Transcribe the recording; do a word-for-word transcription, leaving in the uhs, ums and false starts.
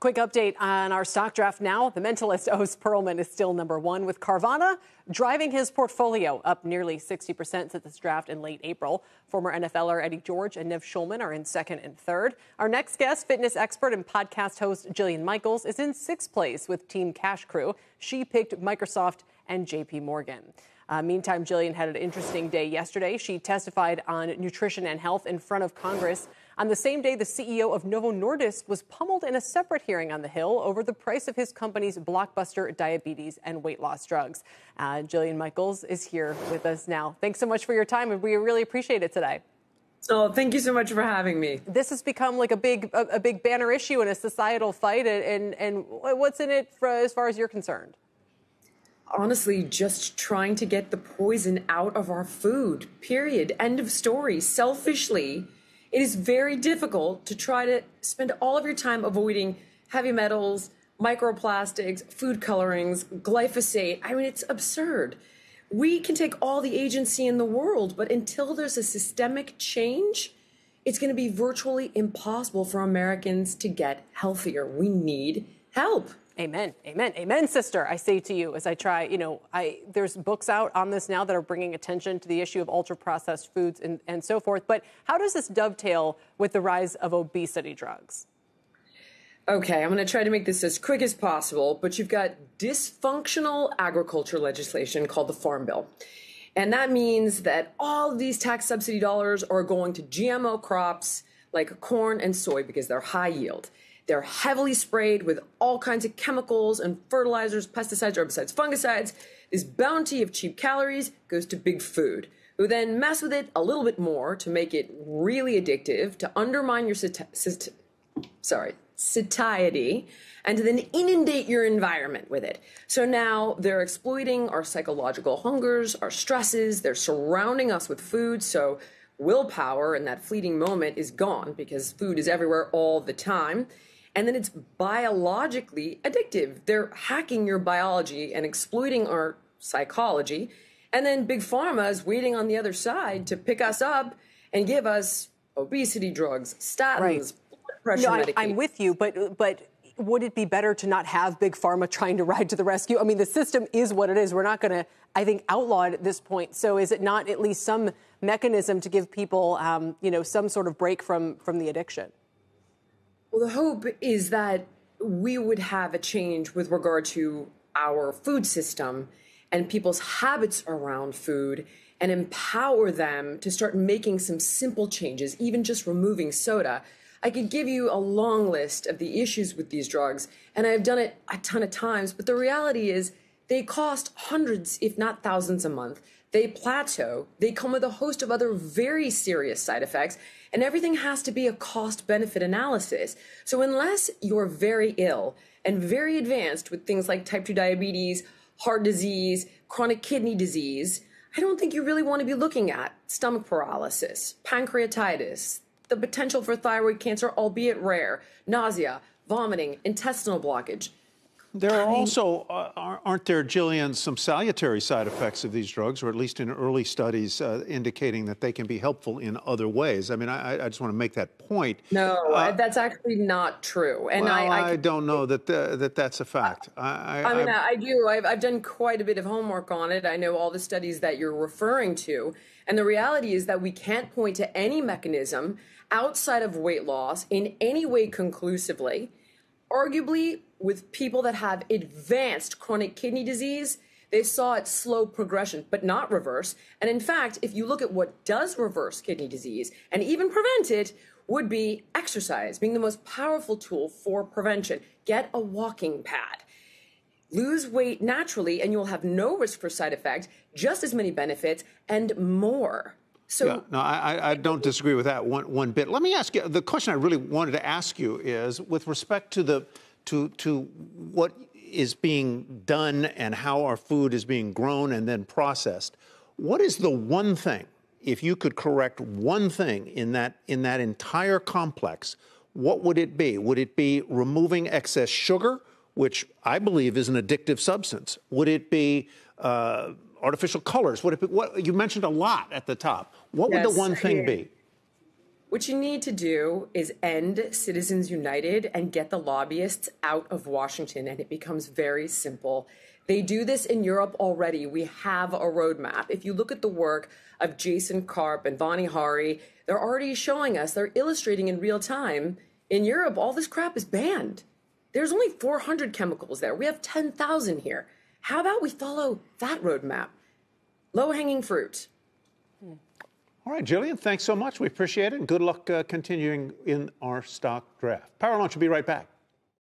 Quick update on our stock draft now. The mentalist Oz Perlman is still number one, with Carvana driving his portfolio up nearly sixty percent since this draft in late April. Former N F L er Eddie George and Nev Schulman are in second and third. Our next guest, fitness expert and podcast host Jillian Michaels, is in sixth place with Team Cash Crew. She picked Microsoft and J P. Morgan. Uh, meantime, Jillian had an interesting day yesterday. She testified on nutrition and health in front of Congress on the same day the C E O of Novo Nordisk was pummeled in a separate hearing on the Hill over the price of his company's blockbuster diabetes and weight loss drugs. Uh, Jillian Michaels is here with us now. Thanks so much for your time, and we really appreciate it today. Oh, thank you so much for having me. This has become like a big, a, a big banner issue in a societal fight, and, and what's in it for, as far as you're concerned? Honestly, just trying to get the poison out of our food, period. End of story. Selfishly, it is very difficult to try to spend all of your time avoiding heavy metals, microplastics, food colorings, glyphosate. I mean, it's absurd. We can take all the agency in the world, but until there's a systemic change, it's going to be virtually impossible for Americans to get healthier. We need help. Amen, amen, amen, sister, I say to you as I try, you know, I, there's books out on this now that are bringing attention to the issue of ultra-processed foods and, and so forth. But how does this dovetail with the rise of obesity drugs? Okay, I'm going to try to make this as quick as possible, but you've got dysfunctional agriculture legislation called the Farm Bill. And that means that all of these tax subsidy dollars are going to G M O crops like corn and soy because they're high yield. They're heavily sprayed with all kinds of chemicals and fertilizers, pesticides, herbicides, fungicides. This bounty of cheap calories goes to big food, who then mess with it a little bit more to make it really addictive, to undermine your sati- sati- sorry, satiety, and to then inundate your environment with it. So now they're exploiting our psychological hungers, our stresses. They're surrounding us with food. So willpower in that fleeting moment is gone because food is everywhere all the time. And then it's biologically addictive. They're hacking your biology and exploiting our psychology. And then Big Pharma is waiting on the other side to pick us up and give us obesity drugs, statins, right. blood pressure no, medication. I'm with you, but, but would it be better to not have Big Pharma trying to ride to the rescue? I mean, the system is what it is. We're not going to, I think, outlaw it at this point. So is it not at least some mechanism to give people, um, you know, some sort of break from, from the addiction? Well, the hope is that we would have a change with regard to our food system and people's habits around food and empower them to start making some simple changes, even just removing soda. I could give you a long list of the issues with these drugs, and I've done it a ton of times, but the reality is they cost hundreds, if not thousands a month. They plateau. They come with a host of other very serious side effects, and everything has to be a cost-benefit analysis. So unless you're very ill and very advanced with things like type two diabetes, heart disease, chronic kidney disease, I don't think you really want to be looking at stomach paralysis, pancreatitis, the potential for thyroid cancer, albeit rare, nausea, vomiting, intestinal blockage. There are also, uh, aren't there, Jillian, some salutary side effects of these drugs, or at least in early studies uh, indicating that they can be helpful in other ways? I mean, I, I just want to make that point. No, uh, that's actually not true. And well, I, I, I don't know that, the, that that's a fact. I, I, I mean, I, I do. I've, I've done quite a bit of homework on it. I know all the studies that you're referring to. And the reality is that we can't point to any mechanism outside of weight loss in any way conclusively. Arguably, with people that have advanced chronic kidney disease, they saw it slow progression, but not reverse. And in fact, if you look at what does reverse kidney disease and even prevent it, would be exercise, being the most powerful tool for prevention. Get a walking pad. Lose weight naturally, and you'll have no risk for side effects, just as many benefits, and more. So, yeah, no, I, I don't disagree with that one, one bit. Let me ask you, the question I really wanted to ask you is, with respect to the to to what is being done and how our food is being grown and then processed, what is the one thing, if you could correct one thing in that in that entire complex, what would it be? Would it be removing excess sugar, which I believe is an addictive substance? Would it be uh, artificial colors? Would it be, what, you mentioned a lot at the top. What yes. would the one thing be? What you need to do is end Citizens United and get the lobbyists out of Washington, and it becomes very simple. They do this in Europe already. We have a roadmap. If you look at the work of Jason Karp and Vonnie Hari, they're already showing us, they're illustrating in real time, in Europe, all this crap is banned. There's only four hundred chemicals there. We have ten thousand here. How about we follow that roadmap? Low-hanging fruit. Hmm. All right, Jillian, thanks so much. We appreciate it. And good luck uh, continuing in our stock draft. Power Lunch will be right back.